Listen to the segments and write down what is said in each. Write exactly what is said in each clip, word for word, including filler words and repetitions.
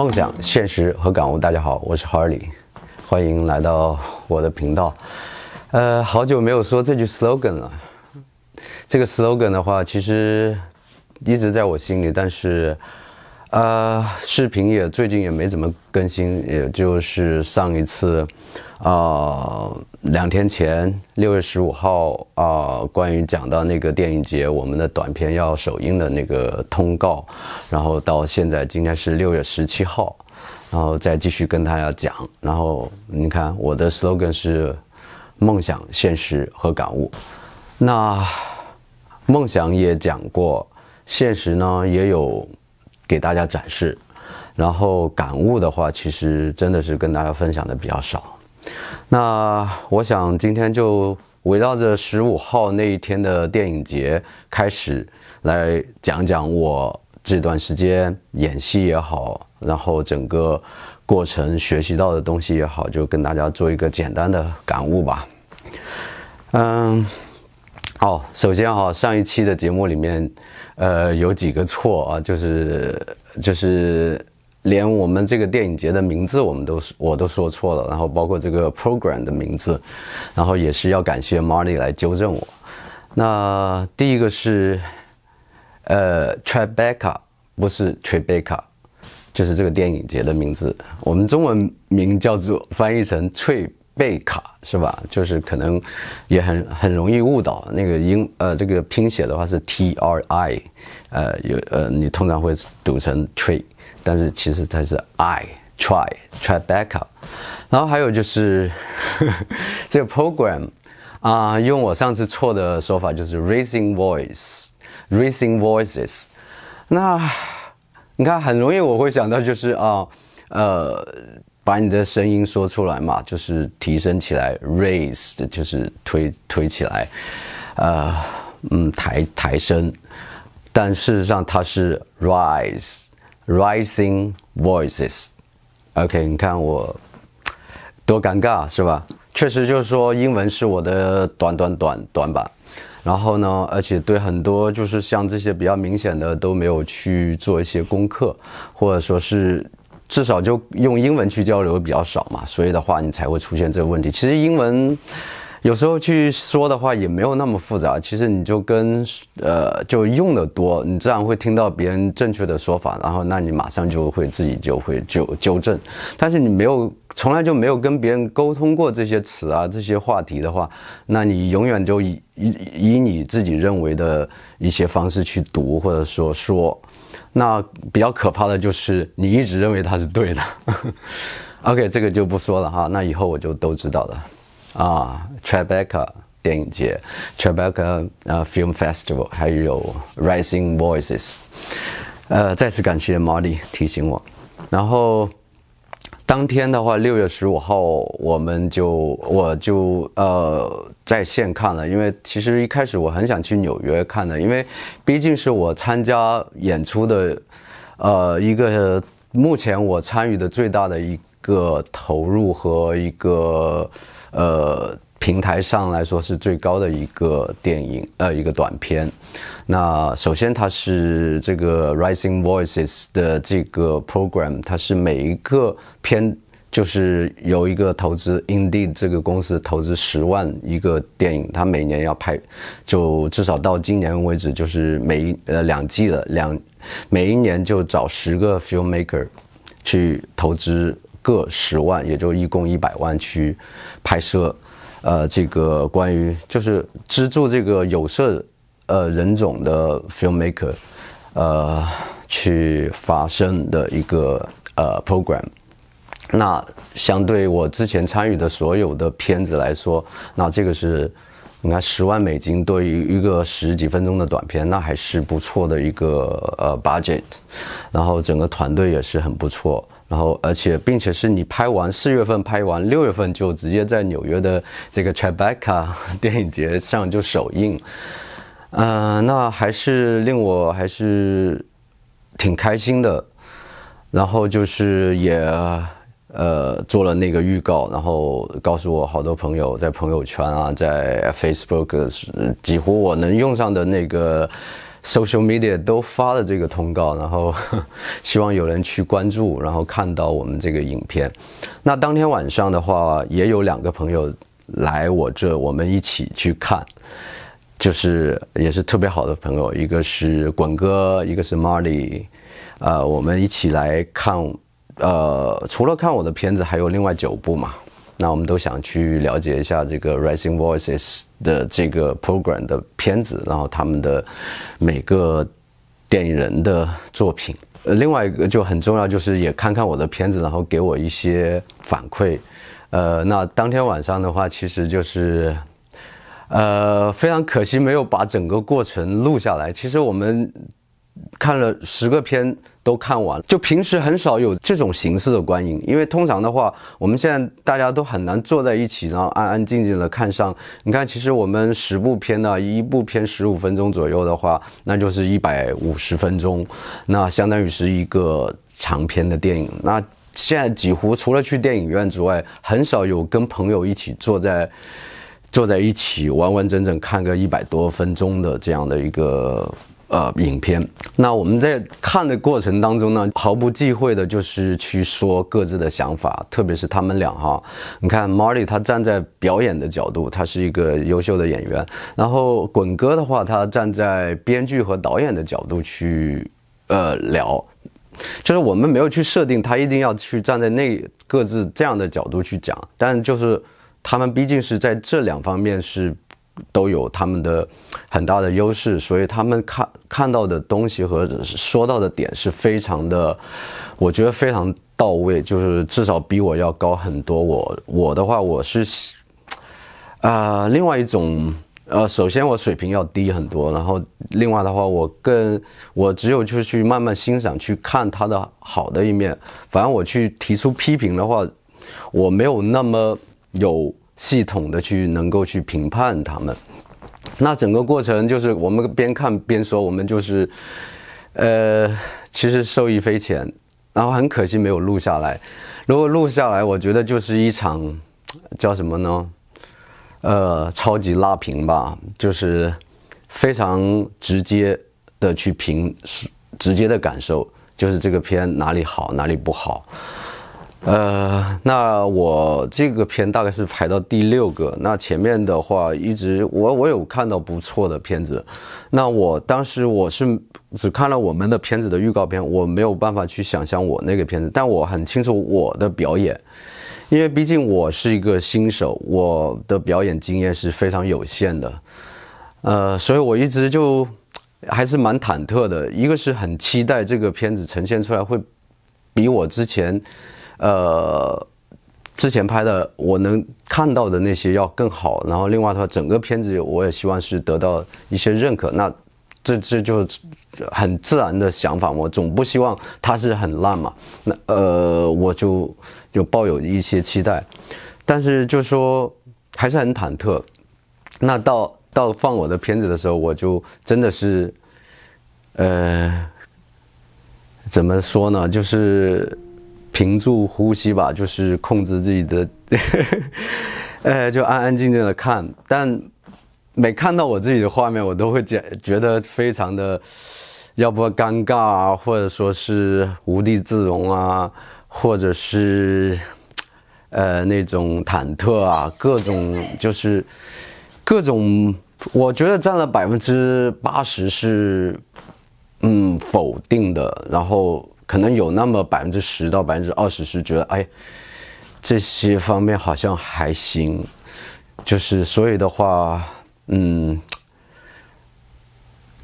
梦想、现实和感悟。大家好，我是 Harley， 欢迎来到我的频道。呃，好久没有说这句 slogan 了。这个 slogan 的话，其实一直在我心里，但是，呃，视频也最近也没怎么更新，也就是上一次，啊、呃，两天前，六月十五号啊、呃，关于讲到那个电影节，我们的短片要首映的那个通告，然后到现在今天是六月十七号，然后再继续跟大家讲，然后你看我的 slogan 是梦想、现实和感悟。那梦想也讲过，现实呢也有给大家展示，然后感悟的话其实真的是跟大家分享的比较少。那我想今天就围绕着十五号那一天的电影节开始来讲讲我这段时间演戏也好，然后整个过程学习到的东西也好，就跟大家做一个简单的感悟吧。嗯，好、哦，首先哈、哦，上一期的节目里面，呃，有几个错啊，就是就是连我们这个电影节的名字我们都我都说错了，然后包括这个 program 的名字，然后也是要感谢 Mardy 来纠正我。那第一个是，呃 ，Tribeca 不是 Tribeca， 就是这个电影节的名字，我们中文名叫做翻译成翠贝卡是吧？就是可能也很很容易误导。那个英呃，这个拼写的话是 T R I， 呃有呃，你通常会读成 tree， 但是其实它是 I try Tribeca。然后还有就是呵呵这个 program 啊、呃，用我上次错的说法就是 raising voice raising voices。那你看很容易我会想到就是啊 呃, 呃。把你的声音说出来嘛，就是提升起来 ，raise 就是推推起来，呃，嗯，抬抬升，但事实上它是 rise，rising voices。OK， 你看我多尴尬是吧？确实就是说英文是我的短短短短板，然后呢，而且对很多就是像这些比较明显的都没有去做一些功课，或者说是。至少就用英文去交流比较少嘛，所以的话你才会出现这个问题。其实英文有时候去说的话也没有那么复杂，其实你就跟呃就用的多，你自然会听到别人正确的说法，然后那你马上就会自己就会纠纠正。但是你没有从来就没有跟别人沟通过这些词啊这些话题的话，那你永远就以以你自己认为的一些方式去读或者说说。那比较可怕的就是你一直认为它是对的，OK， 这个就不说了哈。那以后我就都知道了啊。Tribeca 电影节 ，Tribeca 呃 Film Festival， 还有 Rising Voices， 呃，再次感谢 Molly 提醒我。然后当天的话，六月十五号我们就我就呃。在线看了，因为其实一开始我很想去纽约看的，因为毕竟是我参加演出的，呃，一个目前我参与的最大的一个投入和一个呃平台上来说是最高的一个电影呃一个短片。那首先它是这个 Rising Voices 的这个 program， 它是每一个片。就是有一个投资 Indeed 这个公司投资十万一个电影，它每年要拍，就至少到今年为止，就是每一呃两季了，两每一年就找十个 filmmaker 去投资各十万，也就一共一百万去拍摄，呃，这个关于就是资助这个有色呃人种的 filmmaker， 呃，去发声的一个呃 program。那相对我之前参与的所有的片子来说，那这个是你看十万美金对于一个十几分钟的短片，那还是不错的一个呃 budget， 然后整个团队也是很不错，然后而且并且是你拍完四月份拍完六月份就直接在纽约的这个 Tribeca 电影节上就首映，呃，那还是令我还是挺开心的，然后就是也。呃，做了那个预告，然后告诉我好多朋友在朋友圈啊，在 Facebook， 几乎我能用上的那个 social media 都发了这个通告，然后希望有人去关注，然后看到我们这个影片。那当天晚上的话，也有两个朋友来我这，我们一起去看，就是也是特别好的朋友，一个是滚哥，一个是 Mardy， 呃，我们一起来看。呃，除了看我的片子，还有另外九部嘛。那我们都想去了解一下这个 Rising Voices 的这个 program 的片子，然后他们的每个电影人的作品。呃，另外一个就很重要，就是也看看我的片子，然后给我一些反馈。呃，那当天晚上的话，其实就是，呃，非常可惜没有把整个过程录下来。其实我们看了十个片都看完了，就平时很少有这种形式的观影，因为通常的话，我们现在大家都很难坐在一起，然后安安静静的看上。你看，其实我们十部片呢、啊，一部片十五分钟左右的话，那就是一百五十分钟，那相当于是一个长片的电影。那现在几乎除了去电影院之外，很少有跟朋友一起坐在。坐在一起完完整整看个一百多分钟的这样的一个呃影片。那我们在看的过程当中呢，毫不忌讳的就是去说各自的想法，特别是他们俩哈。你看 Mardy 他站在表演的角度，他是一个优秀的演员，然后滚哥的话，他站在编剧和导演的角度去呃聊。就是我们没有去设定他一定要去站在那各自这样的角度去讲，但就是他们毕竟是在这两方面是都有他们的很大的优势，所以他们看看到的东西和说到的点是非常的，我觉得非常到位，就是至少比我要高很多。我我的话我是啊、呃、另外一种呃，首先我水平要低很多，然后另外的话我更我只有就是去慢慢欣赏，去看他的好的一面。反正我去提出批评的话，我没有那么有系统的去能够去评判他们。那整个过程就是我们边看边说，我们就是呃其实受益匪浅，然后很可惜没有录下来。如果录下来，我觉得就是一场叫什么呢，呃超级拉评吧，就是非常直接的去评，直接的感受就是这个片哪里好哪里不好。呃，那我这个片大概是排到第六个。那前面的话，一直我我有看到不错的片子。那我当时我是只看了我们的片子的预告片，我没有办法去想象我那个片子，但我很清楚我的表演，因为毕竟我是一个新手，我的表演经验是非常有限的。呃，所以我一直就还是蛮忐忑的。一个是很期待这个片子呈现出来会比我之前。呃，之前拍的我能看到的那些要更好，然后另外的话，整个片子我也希望是得到一些认可。那这这就是很自然的想法，我总不希望它是很烂嘛。那呃，我就有抱有一些期待，但是就说还是很忐忑。那到到放我的片子的时候，我就真的是，呃，怎么说呢，就是。屏住呼吸吧，就是控制自己的呃就安安静静的看，但每看到我自己的画面，我都会觉觉得非常的，要不尴尬啊，或者说是无地自容啊，或者是呃那种忐忑啊，各种就是各种，我觉得占了百分之八十是嗯否定的，然后可能有那么百分之十到百分之二十是觉得，哎，这些方面好像还行，就是所以的话，嗯，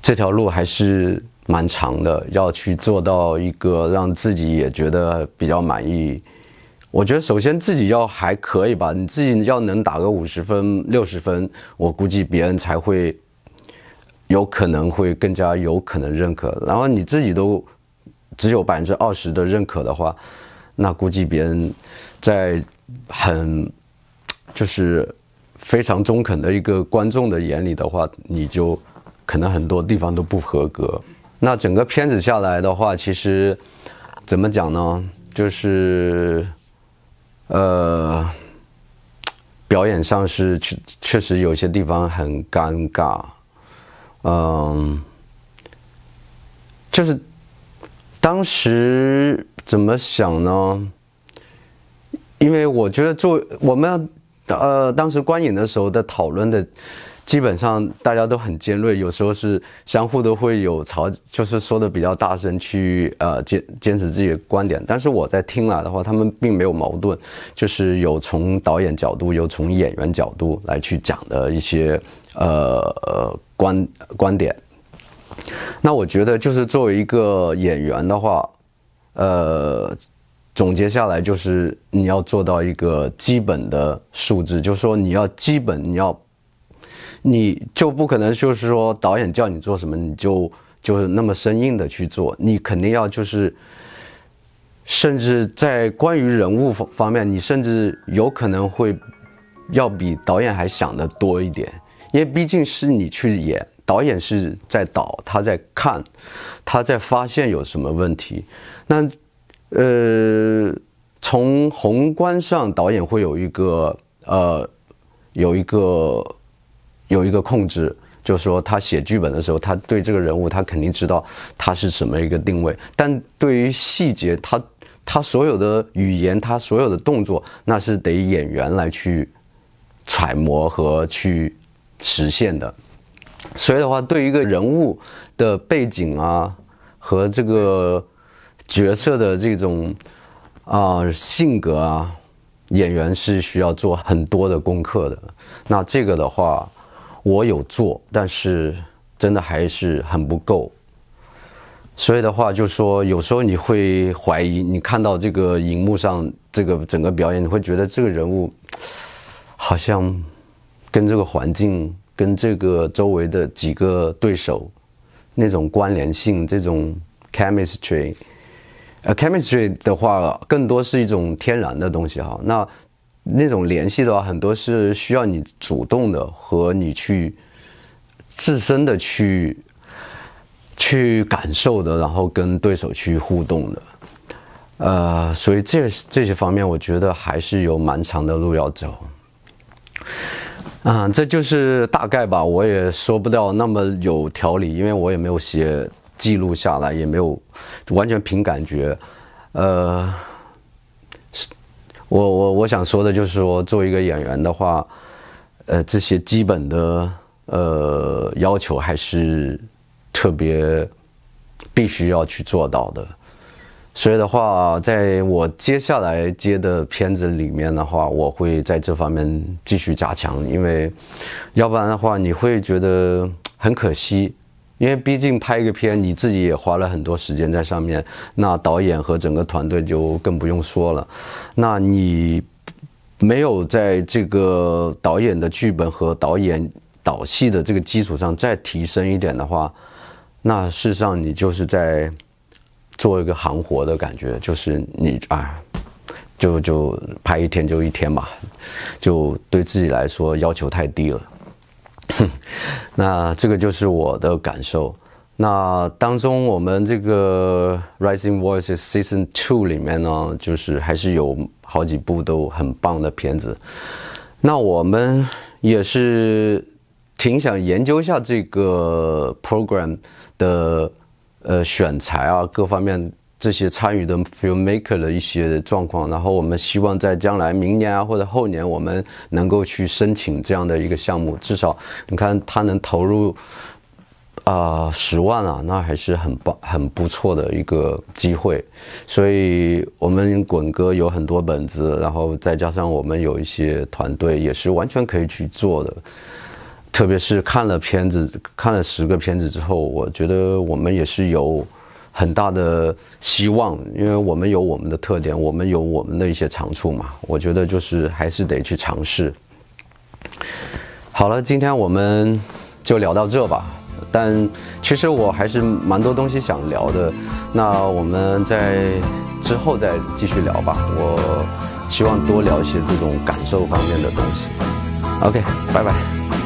这条路还是蛮长的，要去做到一个让自己也觉得比较满意。我觉得首先自己要还可以吧，你自己要能打个五十分、六十分，我估计别人才会有可能会更加有可能认可。然后你自己都。只有百分之二十的认可的话，那估计别人在很就是非常中肯的一个观众的眼里的话，你就可能很多地方都不合格。那整个片子下来的话，其实怎么讲呢？就是呃，表演上是确确实有些地方很尴尬，嗯、呃。就是当时怎么想呢？因为我觉得做我们呃当时观影的时候的讨论的，基本上大家都很尖锐，有时候是相互都会有吵，就是说的比较大声去呃坚坚持自己的观点。但是我在听来的话，他们并没有矛盾，就是有从导演角度，有从演员角度来去讲的一些呃呃观观点。那我觉得就是作为一个演员的话，呃。总结下来就是你要做到一个基本的素质，就是说你要基本，你要，你就不可能就是说导演叫你做什么你就就是那么生硬的去做，你肯定要就是，甚至在关于人物方面，你甚至有可能会要比导演还想得多一点，因为毕竟是你去演，导演是在导，他在看，他在发现有什么问题，那。呃，从宏观上，导演会有一个呃，有一个有一个控制，就是说他写剧本的时候，他对这个人物，他肯定知道他是什么一个定位。但对于细节，他他所有的语言，他所有的动作，那是得演员来去揣摩和去实现的。所以的话，对一个人物的背景啊和这个。角色的这种啊、呃、性格啊，演员是需要做很多的功课的。那这个的话，我有做，但是真的还是很不够。所以的话，就说有时候你会怀疑，你看到这个荧幕上这个整个表演，你会觉得这个人物好像跟这个环境、跟这个周围的几个对手那种关联性、这种 chemistry。呃 ，chemistry 的话，更多是一种天然的东西哈。那那种联系的话，很多是需要你主动的和你去自身的去去感受的，然后跟对手去互动的。呃，所以这这些方面，我觉得还是有蛮长的路要走。啊、呃，这就是大概吧，我也说不到那么有条理，因为我也没有写。记录下来也没有完全凭感觉，呃，我我我想说的就是说，作为一个演员的话，呃，这些基本的呃要求还是特别必须要去做到的。所以的话，在我接下来接的片子里面的话，我会在这方面继续加强，因为要不然的话，你会觉得很可惜。因为毕竟拍一个片，你自己也花了很多时间在上面，那导演和整个团队就更不用说了。那你没有在这个导演的剧本和导演导戏的这个基础上再提升一点的话，那事实上你就是在做一个行活的感觉，就是你啊，就就拍一天就一天吧，就对自己来说要求太低了。那这个就是我的感受。那当中我们这个 Rising Voices Season Two 里面呢，就是还是有好几部都很棒的片子。那我们也是挺想研究一下这个 program 的呃选材啊，各方面这些参与的 filmmaker 的一些状况，然后我们希望在将来明年啊或者后年，我们能够去申请这样的一个项目。至少你看他能投入啊十万啊，那还是很棒很不错的一个机会。所以我们滚哥有很多本子，然后再加上我们有一些团队也是完全可以去做的。特别是看了片子，看了十个片子之后，我觉得我们也是有很大的希望，因为我们有我们的特点，我们有我们的一些长处嘛。我觉得就是还是得去尝试。好了，今天我们就聊到这吧。但其实我还是蛮多东西想聊的，那我们在之后再继续聊吧。我希望多聊一些这种感受方面的东西。OK， 拜拜。